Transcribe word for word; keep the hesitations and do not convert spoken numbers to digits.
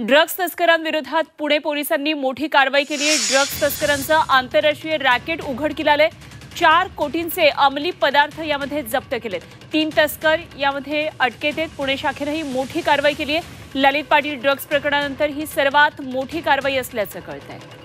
Drugs तस्करांविरोधात Pune पोलिसांनी मोठी कारवाई केली आहे। ड्रग्ज तस्करांचा आंतरराष्ट्रीय रॅकेट उघडकीला आले। चार कोटींचे अंमली पदार्थ यामध्ये जप्त केलेत। तीन तस्कर यामध्ये अटकेत आहेत। पुणे शाखेनेही मोठी कारवाई केली आहे। ललित पाटील ड्रग्ज प्रकरणानंतर ही सर्वात मोठी कारवाई असल्याचं कळतंय।